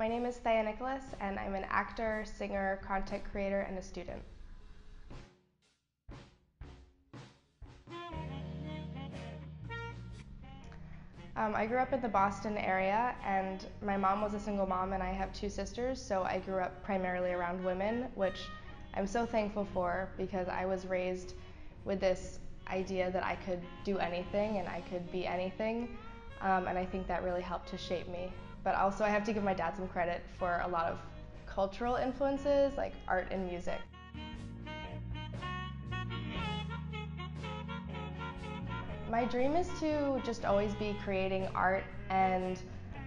My name is Thea Nickolas, and I'm an actor, singer, content creator, and a student. I grew up in the Boston area, and my mom was a single mom, and I have two sisters, so I grew up primarily around women, which I'm so thankful for, because I was raised with this idea that I could do anything and I could be anything, and I think that really helped to shape me. But also I have to give my dad some credit for a lot of cultural influences, like art and music. My dream is to just always be creating art and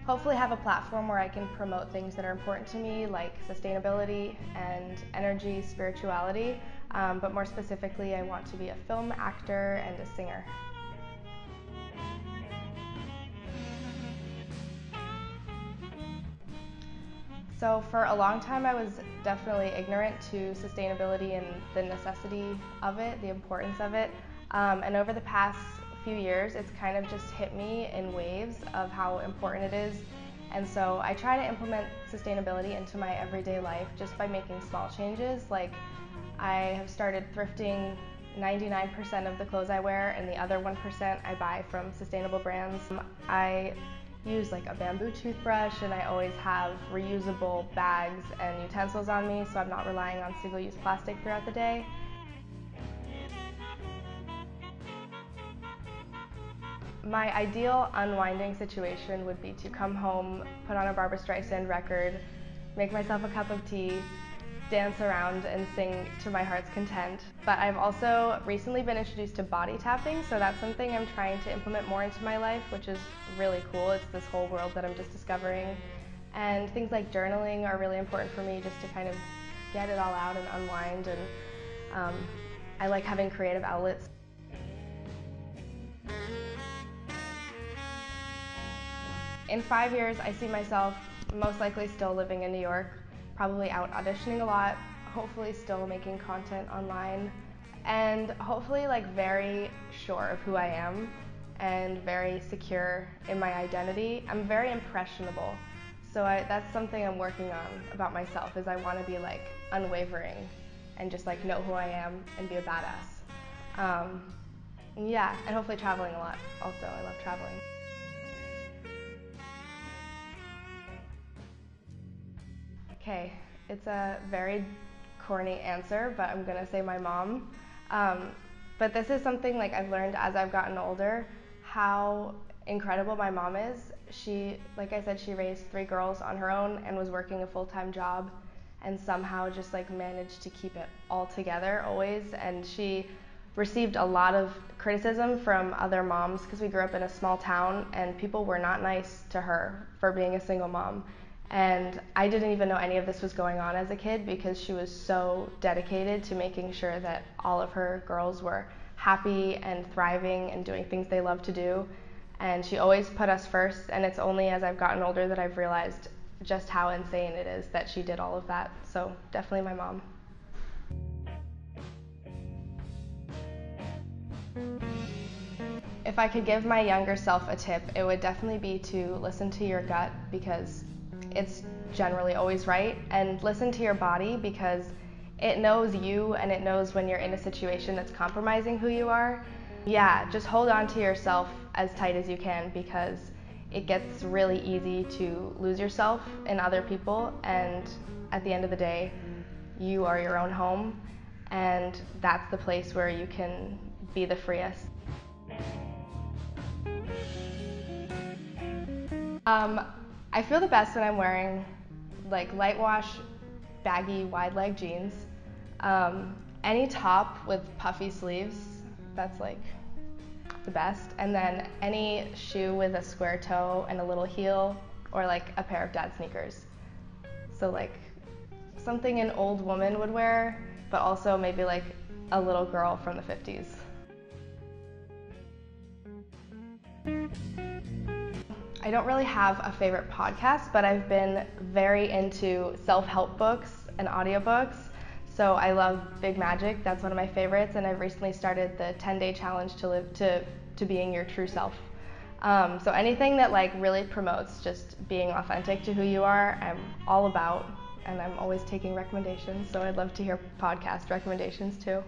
hopefully have a platform where I can promote things that are important to me, like sustainability and energy, spirituality, but more specifically I want to be a film actor and a singer. So for a long time I was definitely ignorant to sustainability and the necessity of it, the importance of it, and over the past few years it's kind of just hit me in waves of how important it is, and so I try to implement sustainability into my everyday life just by making small changes, like I have started thrifting 99% of the clothes I wear and the other 1% I buy from sustainable brands. I use like a bamboo toothbrush, and I always have reusable bags and utensils on me, so I'm not relying on single-use plastic throughout the day. My ideal unwinding situation would be to come home, put on a Barbra Streisand record, make myself a cup of tea, dance around and sing to my heart's content. But I've also recently been introduced to body tapping, so that's something I'm trying to implement more into my life, which is really cool. It's this whole world that I'm just discovering. And things like journaling are really important for me, just to kind of get it all out and unwind, and I like having creative outlets. In 5 years, I see myself most likely still living in New York, probably out auditioning a lot, hopefully still making content online, and hopefully like very sure of who I am and very secure in my identity. I'm very impressionable, so that's something I'm working on about myself, is I want to be like unwavering and just like know who I am and be a badass. Yeah, and hopefully traveling a lot also. I love traveling. Okay, it's a very corny answer, but I'm gonna say my mom. But this is something like I've learned as I've gotten older, how incredible my mom is. She, like I said, she raised three girls on her own and was working a full-time job, and somehow just like managed to keep it all together always. And she received a lot of criticism from other moms because we grew up in a small town, and people were not nice to her for being a single mom. And I didn't even know any of this was going on as a kid, because she was so dedicated to making sure that all of her girls were happy and thriving and doing things they love to do. And she always put us first, and it's only as I've gotten older that I've realized just how insane it is that she did all of that. So definitely my mom. If I could give my younger self a tip, it would definitely be to listen to your gut, because it's generally always right, and listen to your body, because it knows you and it knows when you're in a situation that's compromising who you are. Yeah, just hold on to yourself as tight as you can, because it gets really easy to lose yourself in other people, and at the end of the day you are your own home, and that's the place where you can be the freest. I feel the best when I'm wearing like light wash, baggy, wide leg jeans. Any top with puffy sleeves, that's like the best. And then any shoe with a square toe and a little heel, or like a pair of dad sneakers. So like something an old woman would wear, but also maybe like a little girl from the 50s. I don't really have a favorite podcast, but I've been very into self-help books and audiobooks. So I love Big Magic, that's one of my favorites, and I've recently started the 10-day challenge to being your true self. So anything that like really promotes just being authentic to who you are, I'm all about, and I'm always taking recommendations, so I'd love to hear podcast recommendations too.